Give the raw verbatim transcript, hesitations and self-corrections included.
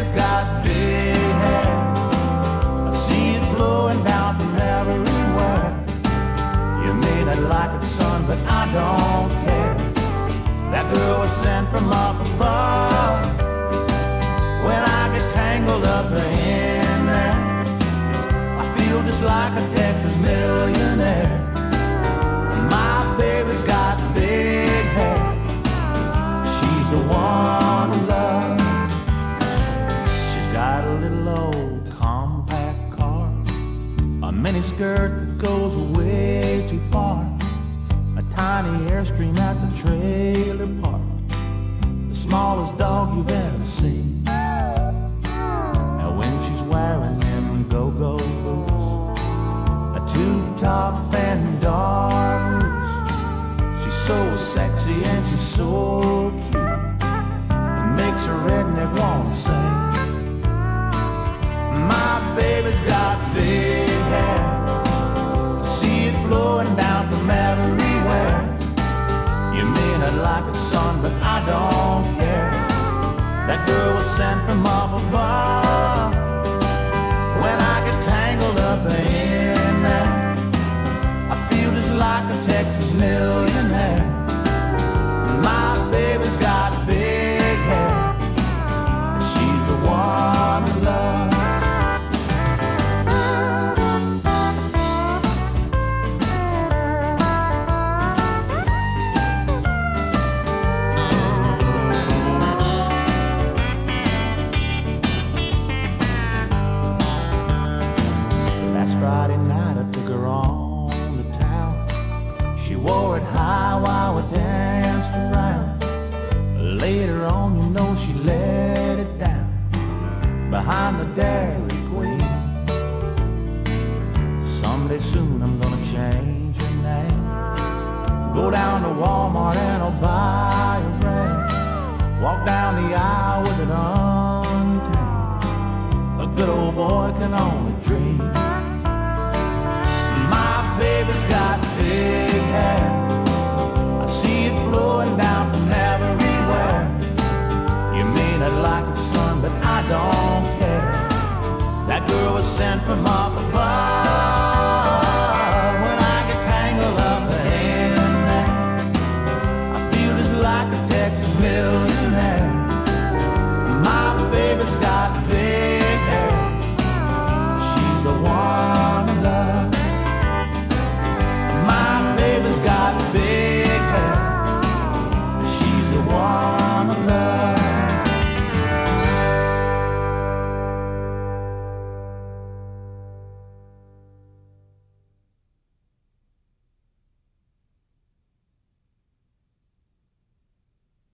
river's got big hands. I see it blowing down from everywhere. You may not like it, son, but I don't care. That girl was sent from up above. When I get tangled up in that, I feel just like a Texas millionaire. My baby's got big hair. She's the one I love. She's got a little old compact car, a miniskirt that goes way too far, a tiny Airstream at the trailer park, the smallest dog you've ever seen. Now when she's wearing them go-go boots, a tube-top and dark, so sexy and she's so cute, it makes her redneck wanna sing. My baby's got big hair, I see it flowing down from everywhere. You may not like it, son, but I don't care. That girl was sent from off above. When I get tangled up in that, I feel just like a Texas millionaire. My baby's got big hair. She's the one I love. Last Friday night I took her on to town. She wore it high while we danced around. Later on, you know, she let it down behind the Dairy Queen. Someday soon I'm gonna change her name, go down to Walmart and I'll buy a ring. Walk down the aisle with it untamed. A good old boy can only